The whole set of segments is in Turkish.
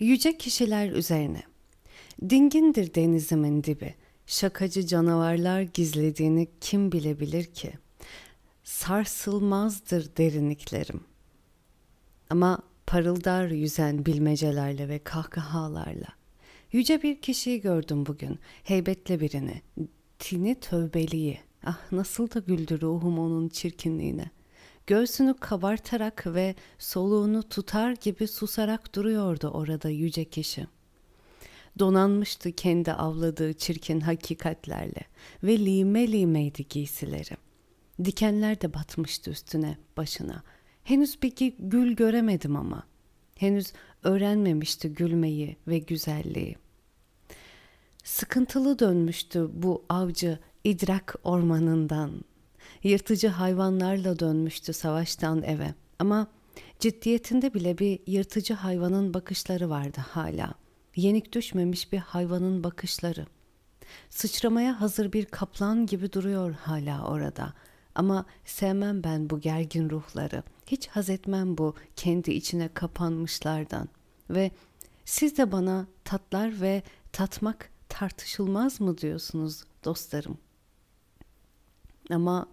yüce kişiler üzerine. Dingindir denizimin dibi, şakacı canavarlar gizlediğini kim bilebilir ki? Sarsılmazdır derinliklerim. Ama parıldar yüzen bilmecelerle ve kahkahalarla. Yüce bir kişiyi gördüm bugün, heybetli birini, tini tövbeliyi. Ah, nasıl da güldü ruhum onun çirkinliğine. Göğsünü kabartarak ve soluğunu tutar gibi susarak duruyordu orada yüce kişi. Donanmıştı kendi avladığı çirkin hakikatlerle ve lime limeydi giysileri. Dikenler de batmıştı üstüne, başına. Henüz bir gül göremedim ama. Henüz öğrenmemişti gülmeyi ve güzelliği. Sıkıntılı dönmüştü bu avcı idrak ormanından. Yırtıcı hayvanlarla dönmüştü savaştan eve. Ama ciddiyetinde bile bir yırtıcı hayvanın bakışları vardı hala. Yenik düşmemiş bir hayvanın bakışları. Sıçramaya hazır bir kaplan gibi duruyor hala orada. Ama sevmem ben bu gergin ruhları. Hiç haz etmem bu kendi içine kapanmışlardan. Ve siz de bana tatlar ve tatmak tartışılmaz mı diyorsunuz dostlarım? Ama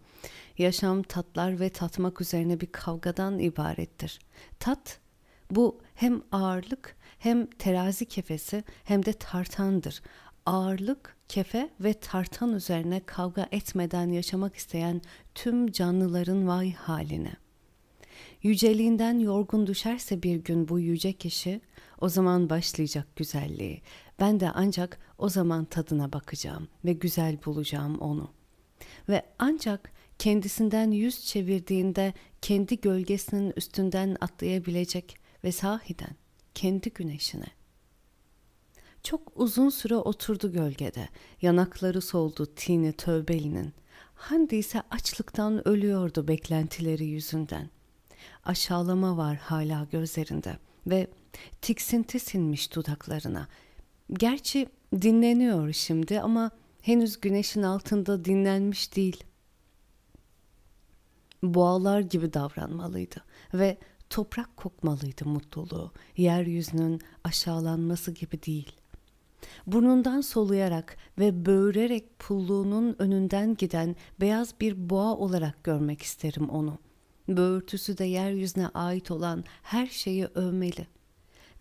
yaşam tatlar ve tatmak üzerine bir kavgadan ibarettir. Tat, bu hem ağırlık hem terazi kefesi hem de tartandır. Ağırlık, kefe ve tartan üzerine kavga etmeden yaşamak isteyen tüm canlıların vay haline. Yüceliğinden yorgun düşerse bir gün bu yüce kişi, o zaman başlayacak güzelliği. Ben de ancak o zaman tadına bakacağım ve güzel bulacağım onu. Ve ancak kendisinden yüz çevirdiğinde kendi gölgesinin üstünden atlayabilecek ve sahiden kendi güneşine. Çok uzun süre oturdu gölgede, yanakları soldu tini tövbelinin. Hande ise açlıktan ölüyordu beklentileri yüzünden. Aşağılama var hala gözlerinde ve tiksinti sinmiş dudaklarına. Gerçi dinleniyor şimdi ama henüz güneşin altında dinlenmiş değil. Boğalar gibi davranmalıydı ve toprak kokmalıydı mutluluğu, yeryüzünün aşağılanması gibi değil. Burnundan soluyarak ve böğürerek pulluğunun önünden giden beyaz bir boğa olarak görmek isterim onu. Böğürtüsü de yeryüzüne ait olan her şeyi övmeli.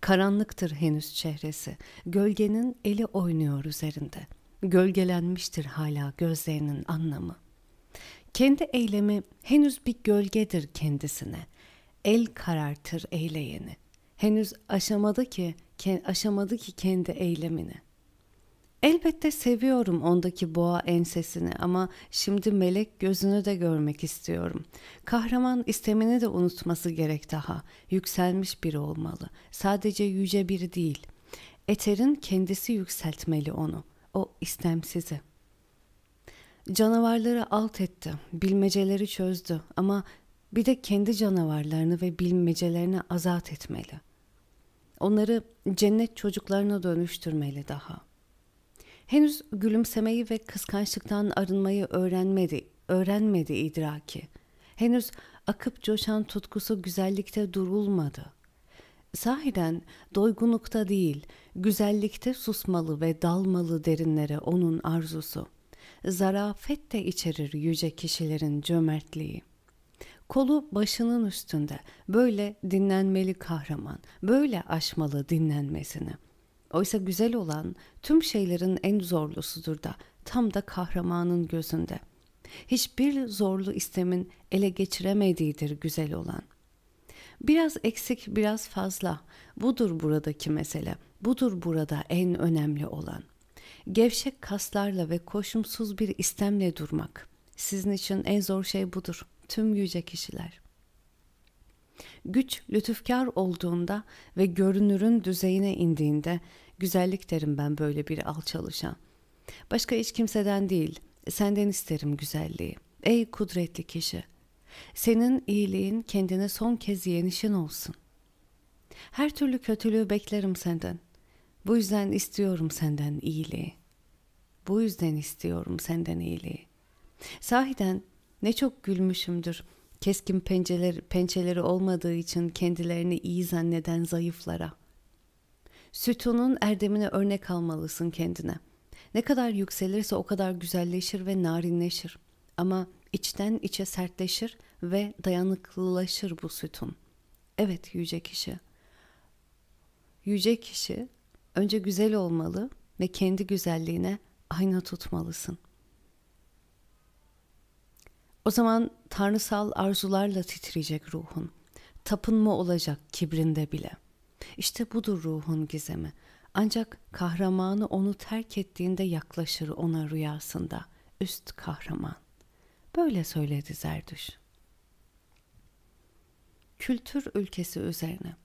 Karanlıktır henüz çehresi, gölgenin eli oynuyor üzerinde. Gölgelenmiştir hala gözlerinin anlamı. Kendi eylemi henüz bir gölgedir kendisine. El karartır eyleyeni. Henüz aşamadı ki kendi eylemini. Elbette seviyorum ondaki boğa ensesini ama şimdi melek gözünü de görmek istiyorum. Kahraman istemini de unutması gerek daha. Yükselmiş biri olmalı. Sadece yüce biri değil. Eterin kendisi yükseltmeli onu. O istemsizi. Canavarları alt etti, bilmeceleri çözdü ama bir de kendi canavarlarını ve bilmecelerini azat etmeli. Onları cennet çocuklarına dönüştürmeli daha. Henüz gülümsemeyi ve kıskançlıktan arınmayı öğrenmedi idraki. Henüz akıp coşan tutkusu güzellikte durulmadı. Sahiden doygunlukta değil, güzellikte susmalı ve dalmalı derinlere onun arzusu. Zarafet de içerir yüce kişilerin cömertliği. Kolu başının üstünde, böyle dinlenmeli kahraman, böyle aşmalı dinlenmesini. Oysa güzel olan tüm şeylerin en zorlusudur da, tam da kahramanın gözünde. Hiçbir zorlu istemin ele geçiremediğidir güzel olan. Biraz eksik, biraz fazla. Budur buradaki mesele. Budur burada en önemli olan. Gevşek kaslarla ve koşumsuz bir istemle durmak. Sizin için en zor şey budur, tüm yüce kişiler. Güç lütufkar olduğunda ve görünürün düzeyine indiğinde, güzellik derim ben böyle bir alçalışa. Başka hiç kimseden değil, senden isterim güzelliği. Ey kudretli kişi! Senin iyiliğin kendine son kez yenişin olsun. Her türlü kötülüğü beklerim senden. Bu yüzden istiyorum senden iyiliği. Bu yüzden istiyorum senden iyiliği. Sahiden ne çok gülmüşümdür. Keskin pençeleri olmadığı için kendilerini iyi zanneden zayıflara. Sütunun erdemine örnek almalısın kendine. Ne kadar yükselirse o kadar güzelleşir ve narinleşir. Ama içten içe sertleşir ve dayanıklılaşır bu sütun. Evet yüce kişi. Yüce kişi önce güzel olmalı ve kendi güzelliğine ayna tutmalısın. O zaman tanrısal arzularla titriyecek ruhun. Tapınma olacak kibrinde bile. İşte budur ruhun gizemi. Ancak kahramanı onu terk ettiğinde yaklaşır ona rüyasında. Üst kahraman. Böyle söyledi Zerdüşt. Kültür ülkesi üzerine.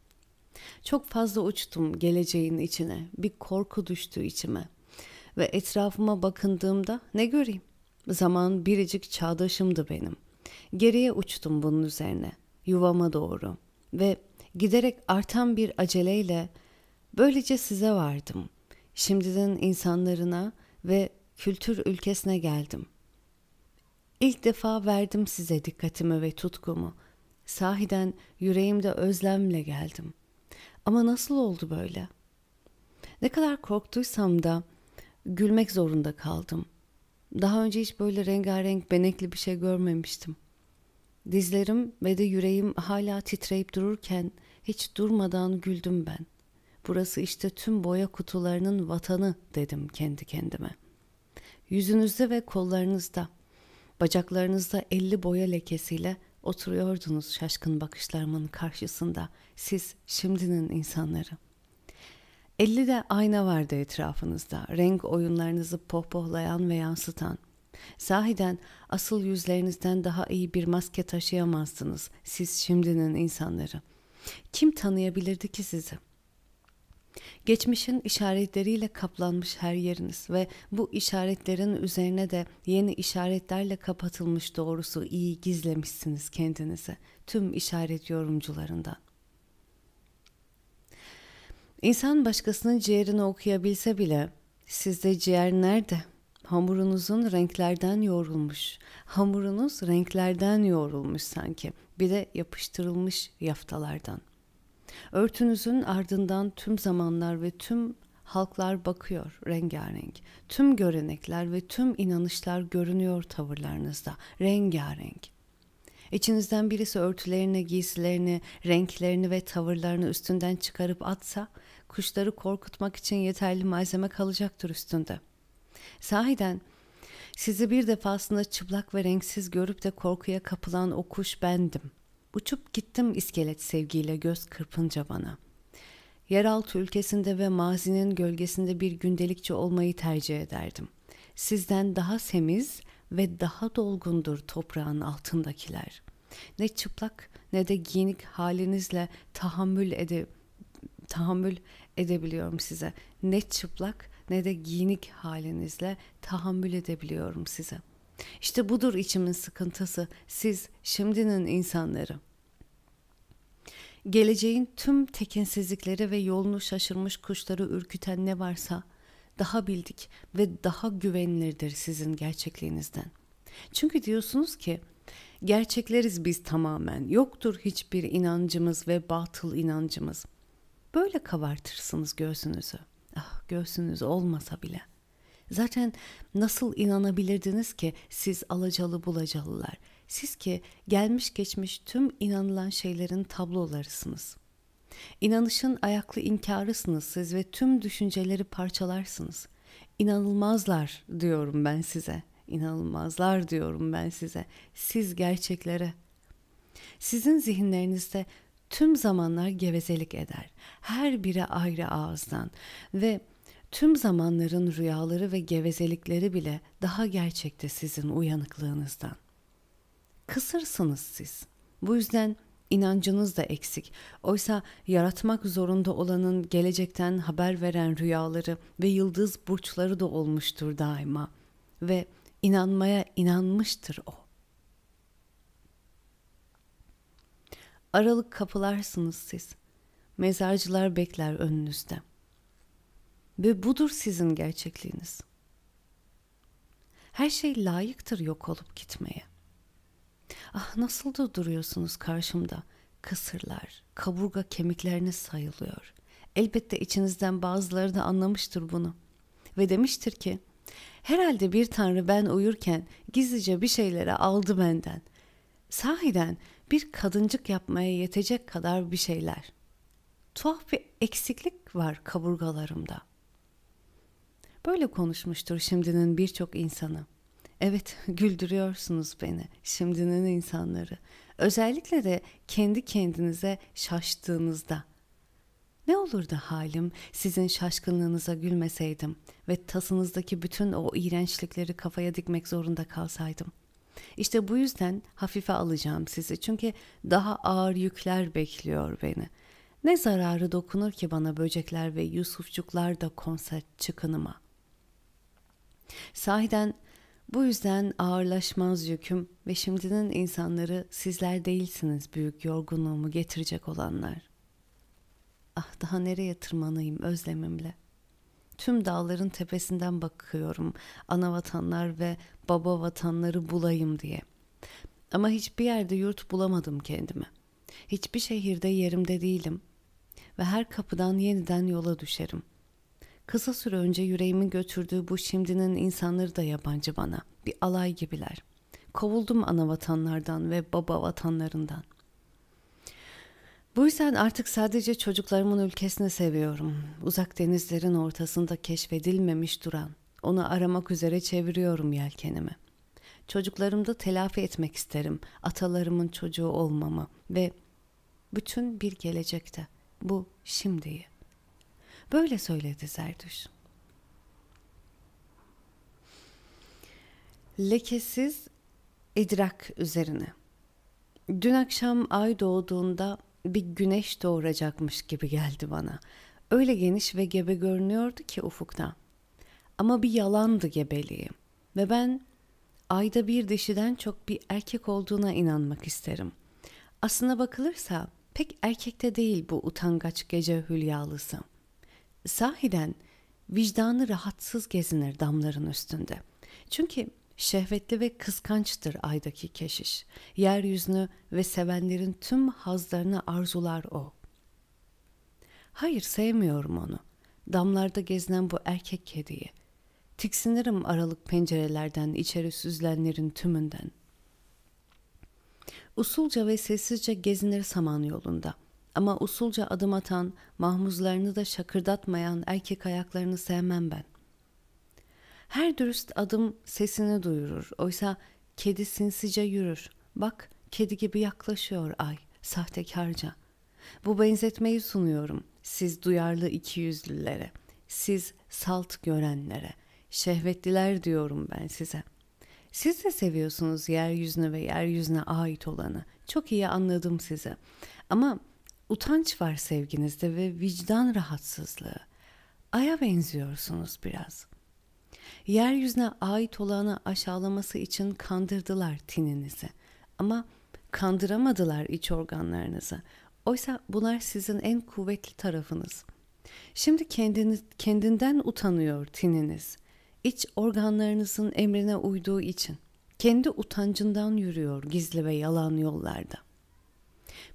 Çok fazla uçtum geleceğin içine. Bir korku düştü içime. Ve etrafıma bakındığımda ne göreyim? Zaman biricik çağdaşımdı benim. Geriye uçtum bunun üzerine, yuvama doğru ve giderek artan bir aceleyle böylece size vardım. Şimdiden insanlarına ve kültür ülkesine geldim. İlk defa verdim size dikkatimi ve tutkumu. Sahiden yüreğimde özlemle geldim. Ama nasıl oldu böyle? Ne kadar korktuysam da gülmek zorunda kaldım. Daha önce hiç böyle rengarenk benekli bir şey görmemiştim. Dizlerim ve de yüreğim hala titreyip dururken hiç durmadan güldüm ben. Burası işte tüm boya kutularının vatanı dedim kendi kendime. Yüzünüzde ve kollarınızda, bacaklarınızda 50 boya lekesiyle oturuyordunuz şaşkın bakışlarımın karşısında siz şimdinin insanları. 50 de ayna vardı etrafınızda, renk oyunlarınızı pohpohlayan ve yansıtan. Sahiden asıl yüzlerinizden daha iyi bir maske taşıyamazdınız siz şimdinin insanları. Kim tanıyabilirdi ki sizi? Geçmişin işaretleriyle kaplanmış her yeriniz ve bu işaretlerin üzerine de yeni işaretlerle kapatılmış doğrusu iyi gizlemişsiniz kendinizi tüm işaret yorumcularından. İnsan başkasının ciğerini okuyabilse bile sizde ciğer nerede? Hamurunuzun renklerden yoğrulmuş. Hamurunuz renklerden yoğrulmuş sanki. Bir de yapıştırılmış yaftalardan. Örtünüzün ardından tüm zamanlar ve tüm halklar bakıyor rengarenk. Tüm görenekler ve tüm inanışlar görünüyor tavırlarınızda rengarenk. İçinizden birisi örtülerini, giysilerini, renklerini ve tavırlarını üstünden çıkarıp atsa, kuşları korkutmak için yeterli malzeme kalacaktır üstünde. Sahiden sizi bir defasında çıplak ve renksiz görüp de korkuya kapılan o kuş bendim. Uçup gittim iskelet sevgiyle göz kırpınca bana. Yeraltı ülkesinde ve mazinin gölgesinde bir gündelikçi olmayı tercih ederdim. Sizden daha semiz ve daha dolgundur toprağın altındakiler. Ne çıplak ne de giyinik halinizle tahammül edebiliyorum size. Ne çıplak ne de giyinik halinizle tahammül edebiliyorum size. İşte budur içimin sıkıntısı. Siz şimdinin insanları. Geleceğin tüm tekinsizlikleri ve yolunu şaşırmış kuşları ürküten ne varsa daha bildik ve daha güvenilirdir sizin gerçekliğinizden. Çünkü diyorsunuz ki gerçekleriz biz tamamen. Yoktur hiçbir inancımız ve batıl inancımız. Böyle kabartırsınız göğsünüzü. Ah, göğsünüz olmasa bile. Zaten nasıl inanabilirdiniz ki siz alacalı bulacalılar? Siz ki gelmiş geçmiş tüm inanılan şeylerin tablolarısınız. İnanışın ayaklı inkarısınız siz ve tüm düşünceleri parçalarsınız. İnanılmazlar diyorum ben size. İnanılmazlar diyorum ben size. Siz gerçeklere. Sizin zihinlerinizde tüm zamanlar gevezelik eder. Her biri ayrı ağızdan ve tüm zamanların rüyaları ve gevezelikleri bile daha gerçekte sizin uyanıklığınızdan. Kısırsınız siz. Bu yüzden İnancınız da eksik. Oysa yaratmak zorunda olanın gelecekten haber veren rüyaları ve yıldız burçları da olmuştur daima. Ve inanmaya inanmıştır o. Aralık kapılarsınız siz. Mezarcılar bekler önünüzde. Ve budur sizin gerçekliğiniz. Her şey layıktır yok olup gitmeye. Ah nasıl da duruyorsunuz karşımda. Kısırlar, kaburga kemikleriniz sayılıyor. Elbette içinizden bazıları da anlamıştır bunu. Ve demiştir ki, herhalde bir tanrı ben uyurken gizlice bir şeylere aldı benden. Sahiden bir kadıncık yapmaya yetecek kadar bir şeyler. Tuhaf bir eksiklik var kaburgalarımda. Böyle konuşmuştur şimdinin birçok insanı. Evet, güldürüyorsunuz beni, şimdinin insanları. Özellikle de kendi kendinize şaştığınızda. Ne olurdu halim, sizin şaşkınlığınıza gülmeseydim ve tasınızdaki bütün o iğrençlikleri kafaya dikmek zorunda kalsaydım. İşte bu yüzden hafife alacağım sizi, çünkü daha ağır yükler bekliyor beni. Ne zararı dokunur ki bana böcekler ve Yusufçuklar da konser çıkınıma? Sahiden bu yüzden ağırlaşmaz yüküm ve şimdinin insanları sizler değilsiniz büyük yorgunluğumu getirecek olanlar. Ah, daha nereye tırmanayım özlemimle? Tüm dağların tepesinden bakıyorum ana vatanlar ve baba vatanları bulayım diye. Ama hiçbir yerde yurt bulamadım kendime. Hiçbir şehirde yerimde değilim ve her kapıdan yeniden yola düşerim. Kısa süre önce yüreğimin götürdüğü bu şimdinin insanları da yabancı bana, bir alay gibiler. Kovuldum ana vatanlardan ve baba vatanlarından. Bu yüzden artık sadece çocuklarımın ülkesini seviyorum. Uzak denizlerin ortasında keşfedilmemiş duran, onu aramak üzere çeviriyorum yelkenimi. Çocuklarımda telafi etmek isterim, atalarımın çocuğu olmamı ve bütün bir gelecekte, bu şimdiyi. Böyle söyledi Zerdüşt. Lekesiz idrak üzerine. Dün akşam ay doğduğunda bir güneş doğuracakmış gibi geldi bana. Öyle geniş ve gebe görünüyordu ki ufukta. Ama bir yalandı gebeliği. Ve ben ayda bir dişiden çok bir erkek olduğuna inanmak isterim. Aslına bakılırsa pek erkekte değil bu utangaç gece hülyalısı. Sahiden vicdanı rahatsız gezinir damların üstünde. Çünkü şehvetli ve kıskançtır aydaki keşiş. Yeryüzünü ve sevenlerin tüm hazlarını arzular o. Hayır, sevmiyorum onu. Damlarda gezinen bu erkek kediyi. Tiksinirim aralık pencerelerden, içeri süzlenlerin tümünden. Usulca ve sessizce gezinir saman yolunda. Ama usulca adım atan, mahmuzlarını da şakırdatmayan erkek ayaklarını sevmem ben. Her dürüst adım sesini duyurur. Oysa kedi sinsice yürür. Bak, kedi gibi yaklaşıyor ay, sahtekarca. Bu benzetmeyi sunuyorum siz duyarlı ikiyüzlülere, siz salt görenlere, şehvetliler diyorum ben size. Siz de seviyorsunuz yeryüzünü ve yeryüzüne ait olanı. Çok iyi anladım sizi. Ama utanç var sevginizde ve vicdan rahatsızlığı. Ay'a benziyorsunuz biraz. Yeryüzüne ait olanı aşağılaması için kandırdılar tininizi. Ama kandıramadılar iç organlarınızı. Oysa bunlar sizin en kuvvetli tarafınız. Şimdi kendinden utanıyor tininiz. İç organlarınızın emrine uyduğu için. Kendi utancından yürüyor gizli ve yalan yollarda.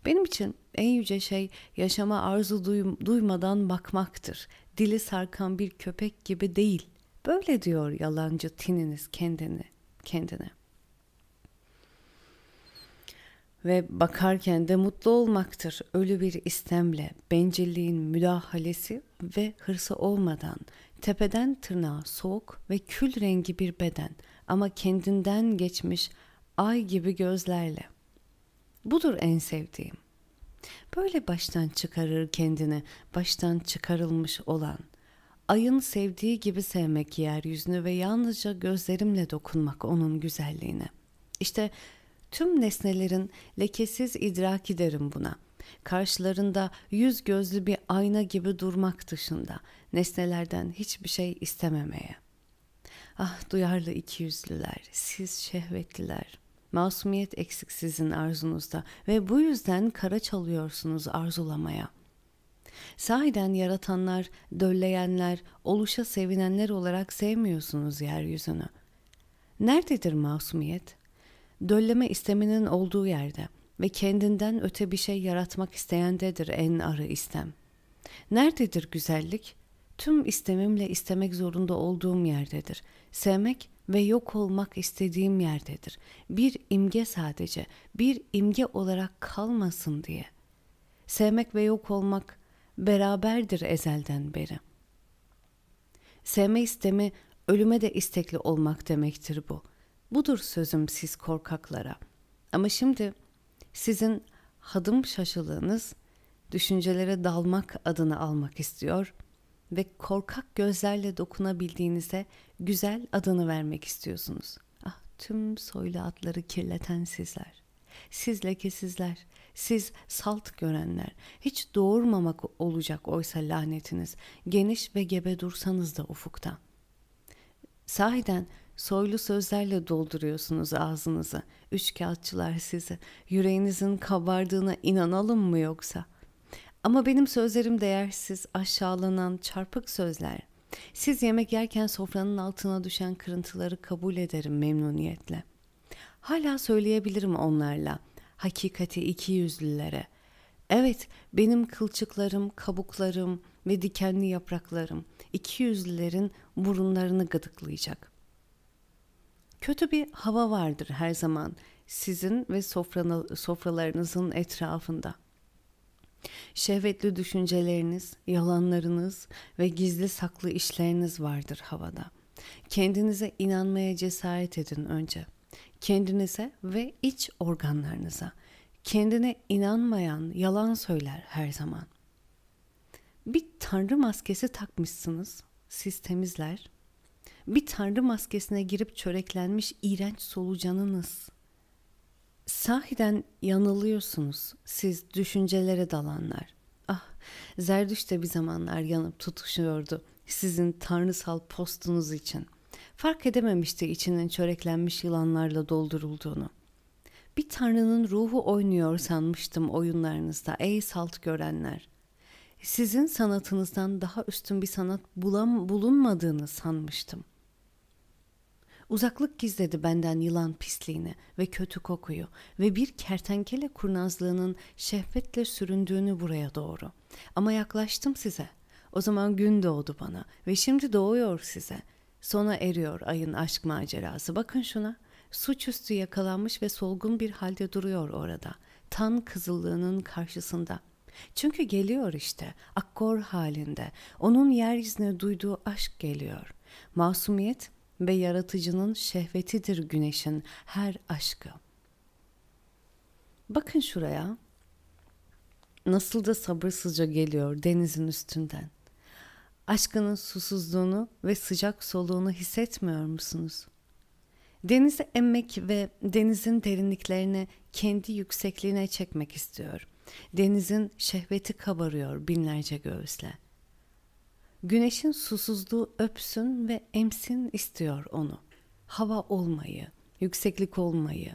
Benim için en yüce şey yaşama arzu duymadan bakmaktır. Dili sarkan bir köpek gibi değil. Böyle diyor yalancı tininiz kendine. Ve bakarken de mutlu olmaktır. Ölü bir istemle, bencilliğin müdahalesi ve hırsı olmadan, tepeden tırnağa soğuk ve kül rengi bir beden ama kendinden geçmiş ay gibi gözlerle. Budur en sevdiğim. Böyle baştan çıkarır kendini, baştan çıkarılmış olan. Ayın sevdiği gibi sevmek yeryüzünü ve yalnızca gözlerimle dokunmak onun güzelliğine. İşte tüm nesnelerin lekesiz idraki derim buna. Karşılarında yüz gözlü bir ayna gibi durmak dışında, nesnelerden hiçbir şey istememeye. Ah duyarlı ikiyüzlüler, siz şehvetliler. Masumiyet eksik sizin arzunuzda ve bu yüzden kara çalıyorsunuz arzulamaya. Sahiden yaratanlar, dölleyenler, oluşa sevinenler olarak sevmiyorsunuz yeryüzünü. Nerededir masumiyet? Dölleme isteminin olduğu yerde ve kendinden öte bir şey yaratmak isteyendedir en arı istem. Nerededir güzellik? Tüm istemimle istemek zorunda olduğum yerdedir. Sevmek ve yok olmak istediğim yerdedir. Bir imge sadece, bir imge olarak kalmasın diye. Sevmek ve yok olmak beraberdir ezelden beri. Sevme istemi, ölüme de istekli olmak demektir bu. Budur sözüm siz korkaklara. Ama şimdi sizin hadım şaşılığınız düşüncelere dalmak adını almak istiyor ve korkak gözlerle dokunabildiğinize güzel adını vermek istiyorsunuz. Ah, tüm soylu atları kirleten sizler, siz lekesizler, siz salt görenler, hiç doğurmamak olacak oysa lanetiniz, geniş ve gebe dursanız da ufukta. Sahiden soylu sözlerle dolduruyorsunuz ağzınızı, üçkağıtçılar sizi, yüreğinizin kabardığına inanalım mı yoksa? Ama benim sözlerim değersiz, aşağılanan, çarpık sözler. Siz yemek yerken sofranın altına düşen kırıntıları kabul ederim memnuniyetle. Hala söyleyebilirim onlarla, hakikati iki yüzlülere. Evet, benim kılçıklarım, kabuklarım ve dikenli yapraklarım iki yüzlülerin burunlarını gıdıklayacak. Kötü bir hava vardır her zaman sizin ve sofralarınızın etrafında. Şehvetli düşünceleriniz, yalanlarınız ve gizli saklı işleriniz vardır havada. Kendinize inanmaya cesaret edin önce. Kendinize ve iç organlarınıza. Kendine inanmayan yalan söyler her zaman. Bir tanrı maskesi takmışsınız, siz temizler. Bir tanrı maskesine girip çöreklenmiş iğrenç solucanınız. Sahiden yanılıyorsunuz siz düşüncelere dalanlar. Ah, Zerdüşt de bir zamanlar yanıp tutuşuyordu sizin tanrısal postunuz için. Fark edememişti içinin çöreklenmiş yılanlarla doldurulduğunu. Bir tanrının ruhu oynuyor sanmıştım oyunlarınızda ey salt görenler. Sizin sanatınızdan daha üstün bir sanat bulunmadığını sanmıştım. Uzaklık gizledi benden yılan pisliğini ve kötü kokuyu ve bir kertenkele kurnazlığının şehvetle süründüğünü buraya doğru. Ama yaklaştım size. O zaman gün doğdu bana ve şimdi doğuyor size. Sona eriyor ayın aşk macerası. Bakın şuna. Suçüstü yakalanmış ve solgun bir halde duruyor orada. Tan kızıllığının karşısında. Çünkü geliyor işte, akkor halinde. Onun yeryüzüne duyduğu aşk geliyor. Masumiyet ve yaratıcının şehvetidir güneşin her aşkı. Bakın şuraya. Nasıl da sabırsızca geliyor denizin üstünden. Aşkının susuzluğunu ve sıcak soluğunu hissetmiyor musunuz? Denizi emmek ve denizin derinliklerini kendi yüksekliğine çekmek istiyor. Denizin şehveti kabarıyor binlerce göğüsle. Güneşin susuzluğu öpsün ve emsin istiyor onu. Hava olmayı, yükseklik olmayı,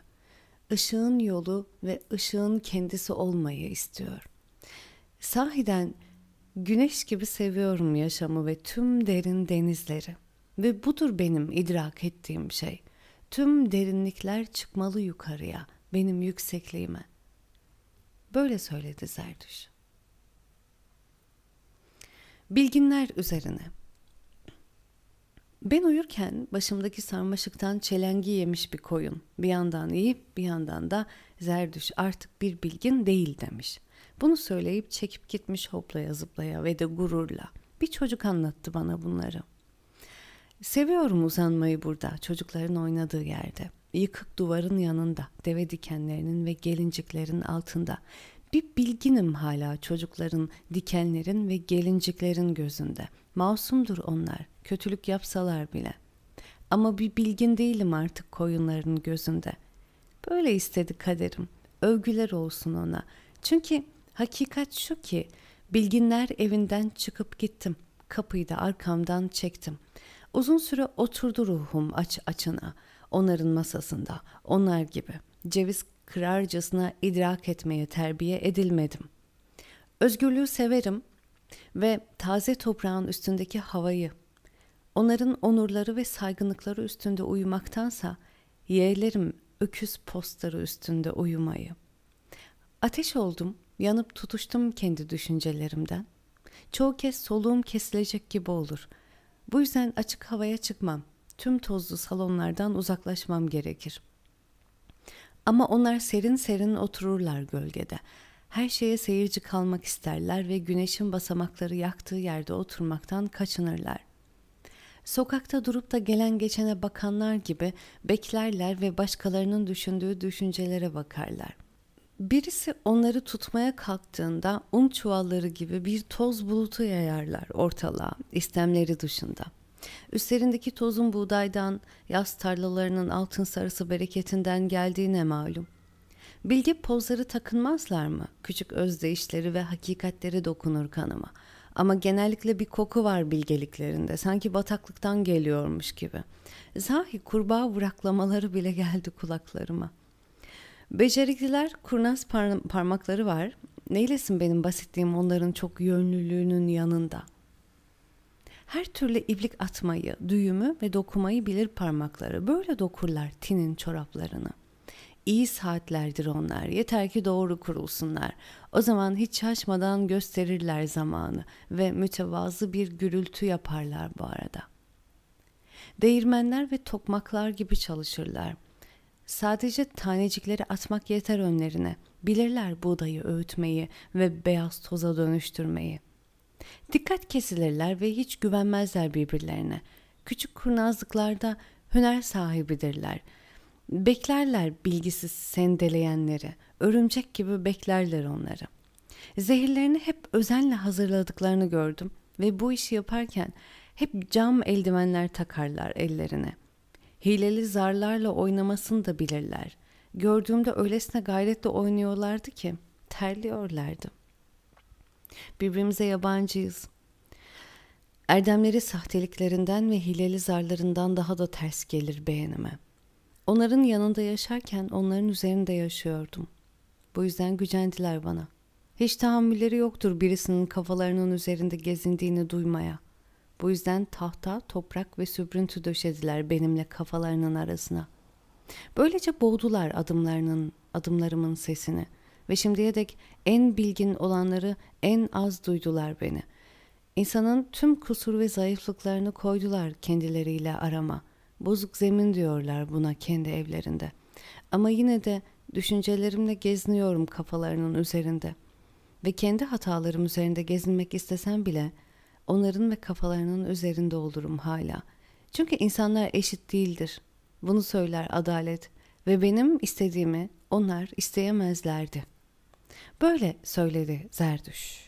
ışığın yolu ve ışığın kendisi olmayı istiyor. Sahiden güneş gibi seviyorum yaşamı ve tüm derin denizleri. Ve budur benim idrak ettiğim şey. Tüm derinlikler çıkmalı yukarıya, benim yüksekliğime. Böyle söyledi Zerdüşt. Bilginler üzerine. Ben uyurken başımdaki sarmaşıktan çelengi yemiş bir koyun. Bir yandan yiyip bir yandan da Zerdüşt artık bir bilgin değil demiş. Bunu söyleyip çekip gitmiş hoplaya zıplaya ve de gururla. Bir çocuk anlattı bana bunları. Seviyorum uzanmayı burada, çocukların oynadığı yerde. Yıkık duvarın yanında, deve dikenlerinin ve gelinciklerin altında. Bir bilginim hala çocukların, dikenlerin ve gelinciklerin gözünde. Masumdur onlar, kötülük yapsalar bile. Ama bir bilgin değilim artık koyunların gözünde. Böyle istedi kaderim, övgüler olsun ona. Çünkü hakikat şu ki, bilginler evinden çıkıp gittim. Kapıyı da arkamdan çektim. Uzun süre oturdu ruhum aç açına, onların masasında, onlar gibi. Ceviz kırarcasına idrak etmeye terbiye edilmedim. Özgürlüğü severim ve taze toprağın üstündeki havayı. Onların onurları ve saygınlıkları üstünde uyumaktansa yeğlerim öküz postları üstünde uyumayı. Ateş oldum, yanıp tutuştum kendi düşüncelerimden. Çoğu kez soluğum kesilecek gibi olur. Bu yüzden açık havaya çıkmam, tüm tozlu salonlardan uzaklaşmam gerekir. Ama onlar serin serin otururlar gölgede. Her şeye seyirci kalmak isterler ve güneşin basamakları yaktığı yerde oturmaktan kaçınırlar. Sokakta durup da gelen geçene bakanlar gibi beklerler ve başkalarının düşündüğü düşüncelere bakarlar. Birisi onları tutmaya kalktığında un çuvalları gibi bir toz bulutu yayarlar ortalığa, istemleri dışında. Üstlerindeki tozun buğdaydan, yaz tarlalarının altın sarısı bereketinden geldiğine malum. Bilge pozları takınmazlar mı? Küçük özdeyişleri ve hakikatleri dokunur kanıma. Ama genellikle bir koku var bilgeliklerinde, sanki bataklıktan geliyormuş gibi. Zahi kurbağa vuraklamaları bile geldi kulaklarıma. Becerikliler kurnaz parmakları var. Neylesin benim basitliğim onların çok yönlülüğünün yanında. Her türlü iblik atmayı, düğümü ve dokumayı bilir parmakları. Böyle dokurlar tinin çoraplarını. İyi saatlerdir onlar. Yeter ki doğru kurulsunlar. O zaman hiç şaşmadan gösterirler zamanı ve mütevazı bir gürültü yaparlar bu arada. Değirmenler ve tokmaklar gibi çalışırlar. Sadece tanecikleri atmak yeter önlerine. Bilirler buğdayı öğütmeyi ve beyaz toza dönüştürmeyi. Dikkat kesilirler ve hiç güvenmezler birbirlerine. Küçük kurnazlıklarda hüner sahibidirler. Beklerler bilgisiz sendeleyenleri, örümcek gibi beklerler onları. Zehirlerini hep özenle hazırladıklarını gördüm ve bu işi yaparken hep cam eldivenler takarlar ellerine. Hileli zarlarla oynamasını da bilirler. Gördüğümde öylesine gayretle oynuyorlardı ki terliyorlardı. Birbirimize yabancıyız. Erdemleri sahteliklerinden ve hileli zarlarından daha da ters gelir beğenime. Onların yanında yaşarken onların üzerinde yaşıyordum. Bu yüzden gücendiler bana. Hiç tahammülleri yoktur birisinin kafalarının üzerinde gezindiğini duymaya. Bu yüzden tahta, toprak ve sübrüntü döşediler benimle kafalarının arasına. Böylece boğdular adımlarımın sesini ve şimdiye dek en bilgin olanları en az duydular beni. İnsanın tüm kusur ve zayıflıklarını koydular kendileriyle arama. Bozuk zemin diyorlar buna kendi evlerinde. Ama yine de düşüncelerimle geziniyorum kafalarının üzerinde. Ve kendi hatalarım üzerinde gezinmek istesem bile onların ve kafalarının üzerinde olurum hala. Çünkü insanlar eşit değildir. Bunu söyler adalet ve benim istediğimi onlar isteyemezlerdi. Böyle söyledi Zerdüşt.